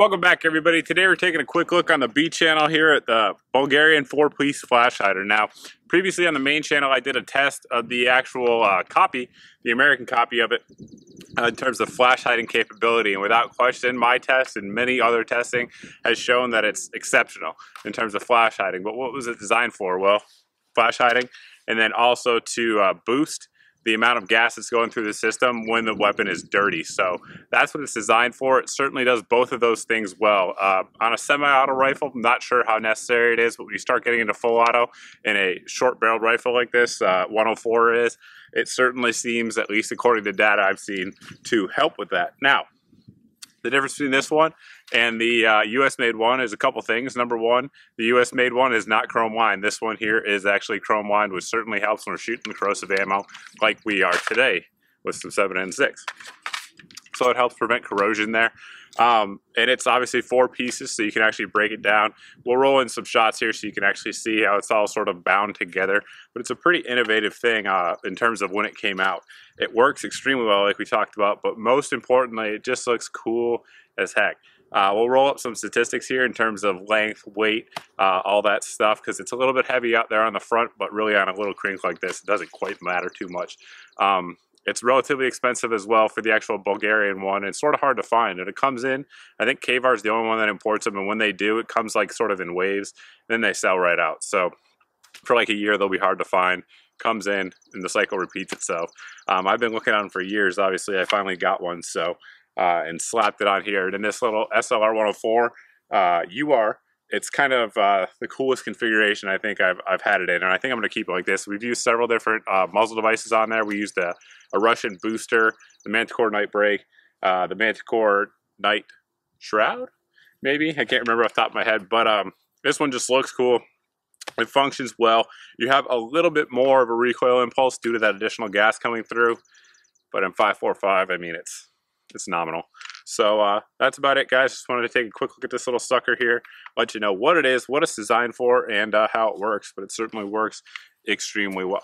Welcome back, everybody. Today we're taking a quick look on the B channel here at the Bulgarian 4-piece flash hider. Now, previously on the main channel, I did a test of the actual copy, the American copy of it, in terms of flash hiding capability. And without question, my test and many other testing has shown that it's exceptional in terms of flash hiding. But what was it designed for? Well, flash hiding, and then also to boost the amount of gas that's going through the system when the weapon is dirty. So that's what it's designed for. It certainly does both of those things well. On a semi-auto rifle, I'm not sure how necessary it is, but when you start getting into full-auto in a short-barreled rifle like this, 104 is, it certainly seems, at least according to data I've seen, to help with that. Now, the difference between this one and the US-made one is a couple things. Number one, the US-made one is not chrome-lined. This one here is actually chrome-lined, which certainly helps when we're shooting the corrosive ammo like we are today with some 7N6. So it helps prevent corrosion there. And it's obviously four pieces, so you can actually break it down. We'll roll in some shots here so you can actually see how it's all sort of bound together. But it's a pretty innovative thing in terms of when it came out. It works extremely well, like we talked about, but most importantly, it just looks cool as heck. We'll roll up some statistics here in terms of length, weight, all that stuff, because it's a little bit heavy out there on the front, but really on a little Krink like this, it doesn't quite matter too much. It's relatively expensive as well for the actual Bulgarian one. It's sort of hard to find, and it comes in, I think KVAR is the only one that imports them, and when they do, it comes like sort of in waves, then they sell right out. So for like a year, they'll be hard to find. Comes in, and the cycle repeats itself. I've been looking on them for years. Obviously, I finally got one, so and slapped it on here. And in this little SLR-104 UR, it's kind of the coolest configuration I think I've had it in, and I think I'm going to keep it like this. We've used several different muzzle devices on there. We used a Russian booster, the Manticore Night Break, the Manticore Night Shroud, maybe? I can't remember off the top of my head, but this one just looks cool. It functions well. You have a little bit more of a recoil impulse due to that additional gas coming through, but in 5.45, I mean, it's nominal. So that's about it, guys. Just wanted to take a quick look at this little sucker here, let you know what it is, what it's designed for, and how it works. But it certainly works extremely well.